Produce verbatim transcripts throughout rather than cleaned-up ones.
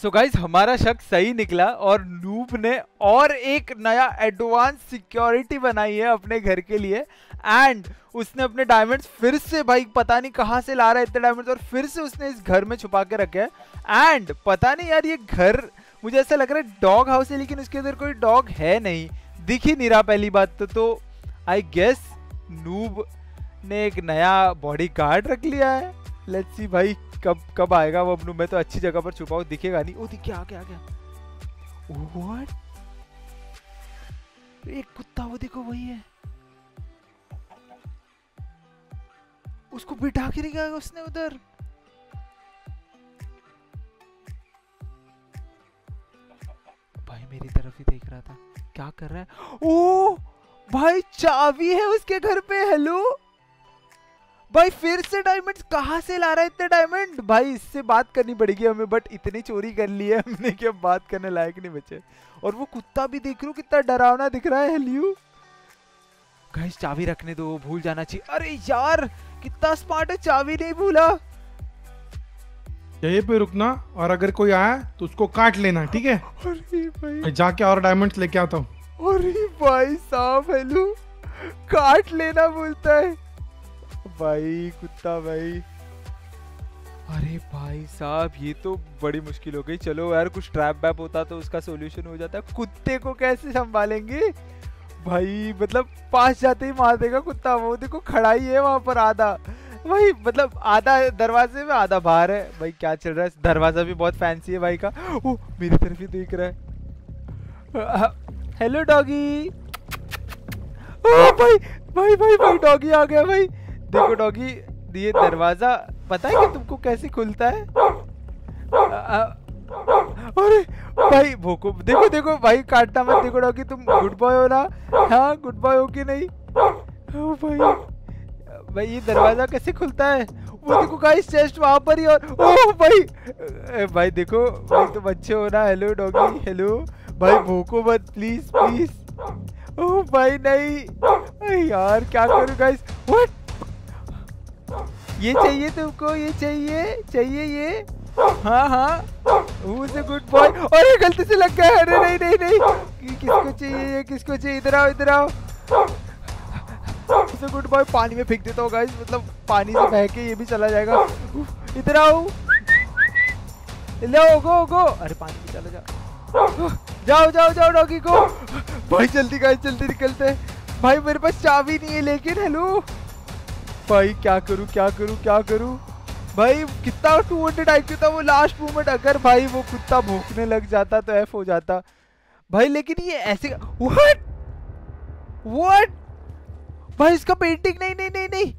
सो so guys हमारा शक सही निकला और नूप ने और एक नया एडवांस सिक्योरिटी बनाई है अपने घर के लिए एंड उसने अपने डायमंड्स फिर से, भाई पता नहीं कहाँ से ला रहा है इतने डायमंड्स, और फिर से उसने इस घर में छुपा के रखे हैं। एंड पता नहीं यार, ये घर मुझे ऐसा लग रहा है डॉग हाउस है, लेकिन उसके अंदर कोई डॉग है नहीं, दिख ही नहीं रहा पहली बात तो। आई गेस नूब ने एक नया बॉडी गार्ड रख लिया है। लेट्स सी भाई कब कब आएगा वो। अब मैं तो अच्छी जगह पर छुपा हूँ, दिखेगा नहीं। ओ दिखे, आ गया आ गया। व्हाट, एक कुत्ता, वो देखो वही है। उसको बिठा के रखा है उसने उधर। भाई मेरी तरफ ही देख रहा था, क्या कर रहा है। ओ भाई चाबी है उसके घर पे। हेलो भाई, फिर से डायमंड्स कहाँ से ला रहा है इतने डायमंड। भाई इससे बात करनी पड़ेगी हमें, बट इतनी चोरी कर ली है हमने कि अब बात करने लायक नहीं बचे। और वो कुत्ता भी देख रहा हूँ, कितना डरावना दिख रहा है। हेल्यू गाइस, चाबी रखने दो, भूल जाना चाहिए। अरे यार कितना स्मार्ट है, चाबी नहीं भूला। यहीं पे रुकना और अगर कोई आया तो उसको काट लेना, ठीक है। अरे भाई जाके और डायमंड्स लेके आता हूँ। अरे भाई साहब, हेल्यू काट लेना बोलता है। भाई कुत्ता भाई, अरे भाई साहब ये तो बड़ी मुश्किल हो गई। चलो यार कुछ ट्रैप बैप होता तो उसका सॉल्यूशन हो जाता। कुत्ते को कैसे संभालेंगे भाई, मतलब पास जाते ही मार देगा कुत्ता। वो देखो खड़ा ही है वहां पर, आधा भाई मतलब आधा दरवाजे में आधा बाहर है। भाई क्या चल रहा है, दरवाजा भी बहुत फैंसी है भाई का। ओ मेरी तरफ ही देख रहा है। Hello doggy. ओ भाई भाई भाई भाई डॉगी आ गया भाई। देखो डॉगी, ये दरवाजा पता है कि तुमको कैसे खुलता है। अरे भाई भोको, देखो देखो भाई काटता मत। देखो डॉगी तुम गुड बॉय हो ना। हाँ गुड बॉय हो कि नहीं। ओ भाई भाई ये दरवाजा कैसे खुलता है। वो देखो गाइस चेस्ट वहां पर ही। और ओ भाई भाई देखो भाई तुम अच्छे हो ना। हेलो डॉगी, हेलो भाई भोको मत प्लीज प्लीज। ओ भाई नहीं यार क्या करूँ गाइस। व्हाट, ये चाहिए तुमको, ये चाहिए चाहिए ये। हाँ हाँ उसे गुड बॉय। और ये गलती से लग गया। अरे नहीं नहीं नहीं, कि, किसको चाहिए ये, किसको चाहिए। इधर आओ इधर आओ। उसे गुड बॉय पानी में फेंक देता हूँ गाइस, मतलब पानी से बह के ये भी चला जाएगा। इधर आओ, लो गो गो। अरे पानी में चला जाओ, जाओ जाओ जाओ डॉगी को। भाई जल्दी गाइस जल्दी निकलते। भाई मेरे पास चाबी नहीं है लेकिन। हेलो भाई क्या करूँ क्या करूँ क्या करूँ। भाई कितना टू हंड्रेड आईक्यू था वो लास्ट मोमेंट। अगर भाई वो कुत्ता भौंकने लग जाता तो एफ हो जाता भाई। लेकिन ये ऐसे व्हाट व्हाट भाई इसका पेंटिंग। नहीं नहीं नहीं नहीं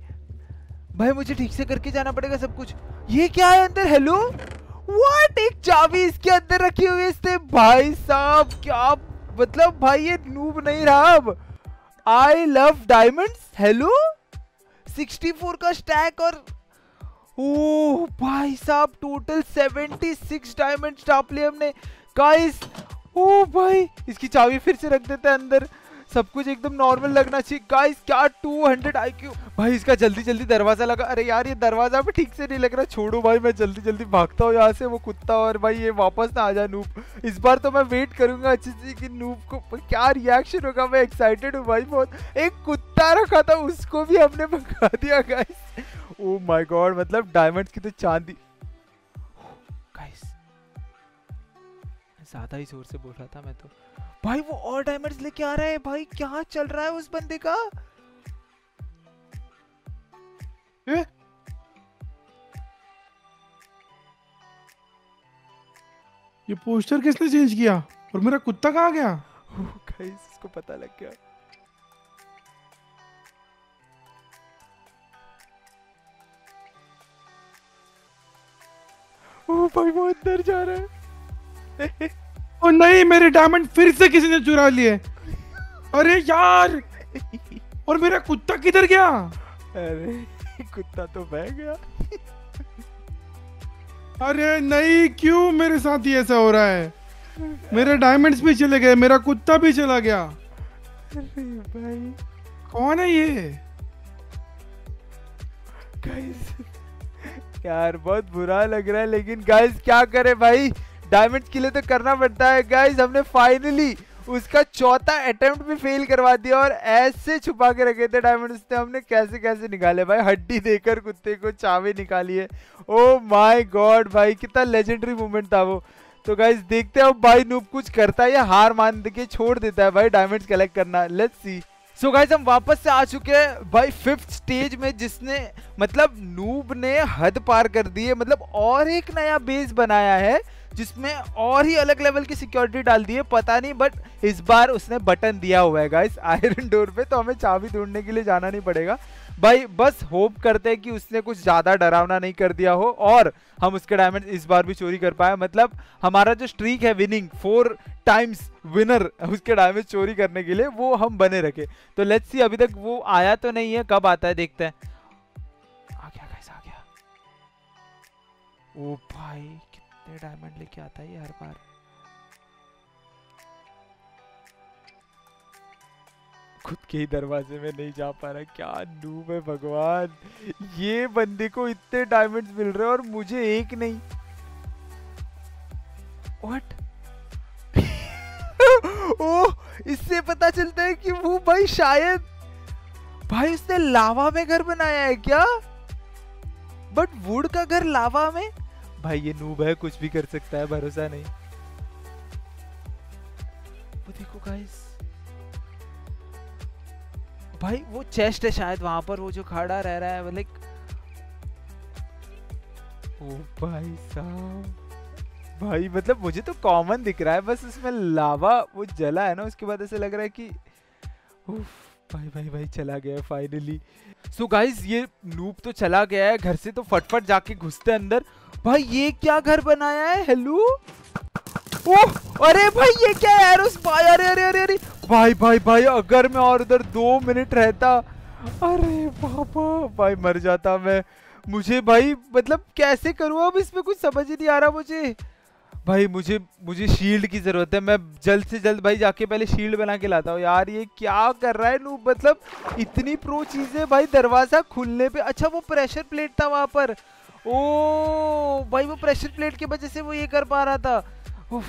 भाई मुझे ठीक से करके जाना पड़ेगा सब कुछ। ये क्या है अंदर। हेलो व्हाट, एक चाबी इसके अंदर रखी हुई है इसने। भाई साहब क्या मतलब, भाई ये नूब नहीं रहा अब। I love diamonds. Hello sixty four का स्टैक और ओ भाई साहब टोटल सेवेंटी सिक्स डायमंड्स टाप लिए हमने गाइस। ओ भाई इसकी चाबी फिर से रख देते हैं अंदर। सब कुछ एकदम नॉर्मल लगना चाहिए गाइस। क्या टू हंड्रेड आईक्यू। भाई इसका जल्दी जल्दी दरवाजा लगा। अरे यार ये दरवाजा भी ठीक से नहीं लग रहा। छोड़ो भाई मैं जल्दी जल्दी भागता हूँ यहाँ से। वो कुत्ता और भाई ये वापस ना आ जाए नूब। इस बार तो मैं वेट करूंगा अच्छे से कि नूब को क्या रिएक्शन होगा। मैं एक्साइटेड हूँ भाई बहुत। एक कुत्ता रखा था उसको भी हमने भगा दिया गाइस। ओ माय गॉड, मतलब डायमंड्स की तो चांदी गाइस। ज्यादा ही जोर से बोल रहा था मैं तो। भाई वो और डायमंड्स लेके आ रहा है। भाई क्या चल रहा है उस बंदे का। ए? ये पोस्टर किसने चेंज किया और मेरा कुत्ता कहाँ गया। गाइस इसको पता लग गया। ओ भाई वो अंदर जा रहा है। ओ नहीं, मेरे डायमंड फिर से किसी ने चुरा लिए। अरे यार, और मेरा कुत्ता किधर गया। अरे कुत्ता तो बह गया। अरे नहीं, क्यों मेरे साथ ही ऐसा हो रहा है। मेरे डायमंड्स भी चले गए, मेरा कुत्ता भी चला गया। अरे भाई कौन है ये गाइस। यार बहुत बुरा लग रहा है लेकिन गाइस क्या करे भाई। डायमंड के लिए तो करना पड़ता है। गाइज हमने फाइनली उसका चौथा अटेम्प्ट भी फेल करवा दिया और ऐसे छुपा के रखे थे डायमंड उसने। हमने कैसे कैसे निकाले भाई, हड्डी देकर कुत्ते को चावे निकाली है। ओ माय गॉड भाई, कितना लेजेंडरी मूवमेंट था वो। तो गाइज देखते हैं अब भाई नूब कुछ करता है या हार मान के छोड़ देता है भाई डायमंड कलेक्ट करना। Let's see. सो गाइज हम वापस से आ चुके हैं भाई फिफ्थ स्टेज में, जिसने मतलब नूब ने हद पार कर दी है। मतलब और एक नया बेस बनाया है जिसमें और ही अलग लेवल की सिक्योरिटी डाल दी है, पता नहीं बट इस बार उसने बटन दिया हुआ है गाइस आयरन डोर पे, तो हमें चाबी ढूंढने के लिए जाना नहीं पड़ेगा भाई। बस होप करते हैं कि उसने कुछ ज़्यादा डरावना नहीं कर दिया हो और हम उसके डायमंड इस बार भी चोरी कर पाए। मतलब हमारा जो स्ट्रीक है विनिंग, फोर टाइम्स विनर, उसके डायमंड चोरी करने के लिए वो हम बने रखे। तो लेट्स सी, अभी तक वो आया तो नहीं है, कब आता है देखते हैं। आ गया गाइस, आ गया। ओ भाई डायमंड लेके आता है हर बार। खुद के ही दरवाजे में नहीं जा पा रहा, क्या नूब है भगवान। ये बंदे को इतने डायमंड्स मिल रहे हैं और मुझे एक नहीं। व्हाट ओह इससे पता चलता है कि वो भाई शायद भाई उसने लावा में घर बनाया है क्या? बट वुड का घर लावा में? भाई ये नूब है, कुछ भी कर सकता है, भरोसा नहीं। वो देखो गाइस भाई वो चेस्ट है शायद, वहां पर वो जो खड़ा रह रहा है लाइक। ओ भाई साहब भाई, मतलब मुझे तो कॉमन दिख रहा है, बस उसमें लावा वो जला है ना, उसके बाद ऐसे लग रहा है कि उफ, भाई भाई भाई चला गया फाइनली। सो गाइज ये नूब तो चला गया है घर से, तो फटफट जाके घुसते अंदर। भाई ये क्या घर बनाया है? हेलो, ओह अरे भाई ये क्या है यार उस भाई? अरे अरे अरे अरे भाई भाई भाई, अगर मैं और उधर दो मिनट रहता, अरे बाबा भाई मर जाता मैं। मुझे भाई मतलब कैसे करूँ अब, इसमें कुछ समझ ही नहीं आ रहा मुझे भाई। मुझे मुझे शील्ड की ज़रूरत है, मैं जल्द से जल्द भाई जाके पहले शील्ड बना के लाता हूँ। यार ये क्या कर रहा है नूब, मतलब इतनी प्रो चीज़ें भाई। दरवाज़ा खुलने पे, अच्छा वो प्रेशर प्लेट था वहाँ पर। ओ भाई वो प्रेशर प्लेट की वजह से वो ये कर पा रहा था। उफ।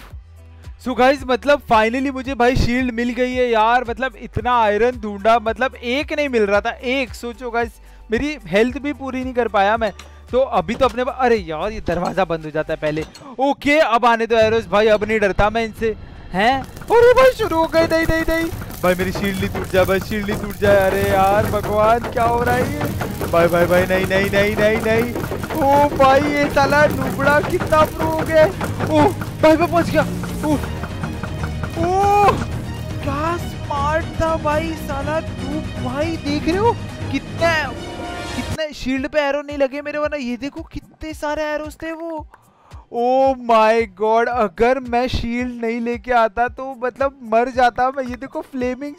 सो गाइज मतलब फाइनली मुझे भाई शील्ड मिल गई है यार। मतलब इतना आयरन ढूंढा, मतलब एक नहीं मिल रहा था, एक। सोचो गाइज मेरी हेल्थ भी पूरी नहीं कर पाया मैं तो अभी तो अपने। अरे यार ये दरवाज़ा बंद हो जाता है पहले। ओके अब आने दो एरोस भाई, अब नहीं डरता मैं इनसे हैं। अरे भाई शुरू हो गए, नहीं नहीं नहीं भाई मेरी शील्डली टूट जाए भाई, शील्डली टूट जाए। अरे यार भगवान क्या हो रहा है ये? भाई भाई भाई नहीं नहीं नहीं नहीं नहीं। ओ भाई ये साला नूबड़ा कितना प्रो हो गया। ओह भाई मैं पहुँच गया। ओह क्या स्मार्ट था भाई साला नूब भाई। देख रहे हो कितना कितने शील्ड पे एरो नहीं लगे मेरे, वरना ये देखो कितने सारे एरोस थे वो। ओ माय गॉड, अगर मैं शील्ड नहीं लेके आता तो मतलब मर जाता मैं। ये देखो फ्लेमिंग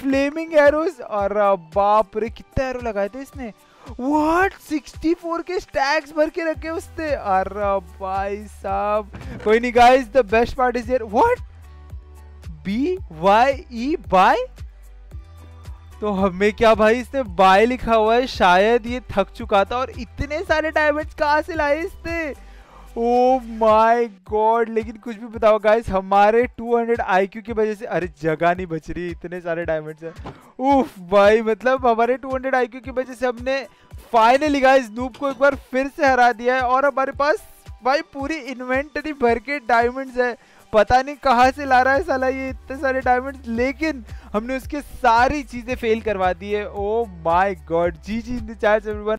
फ्लेमिंग एरोस, और बाप रे कितने एरो लगाए थे इसने। व्हाट सिक्सटी फोर के स्टैक्स भर के रखे उसने। अरे भाई साहब कोई नहीं guys, the best part is here. What B Y E bye? तो हमें क्या भाई इसने बाय लिखा हुआ है, शायद ये थक चुका था। और इतने सारे डायमंड्स कहाँ से लाए इसने? Oh my god. लेकिन कुछ भी बताओ गाइस, हमारे टू हंड्रेड आईक्यू की वजह से अरे जगह नहीं बच रही, इतने सारे डायमंड्स हैं। उफ भाई मतलब हमारे टू हंड्रेड आईक्यू की वजह से हमने फाइनली गाइस नूब को एक बार फिर से हरा दिया है। और हमारे पास भाई पूरी इन्वेंटरी भर के डायमंड्स है, पता नहीं कहाँ से ला रहा है साला ये इतने सारे डायमंड्स। लेकिन हमने उसके सारी चीज़ें फेल करवा दी है। Oh my god. G G in the chat everyone.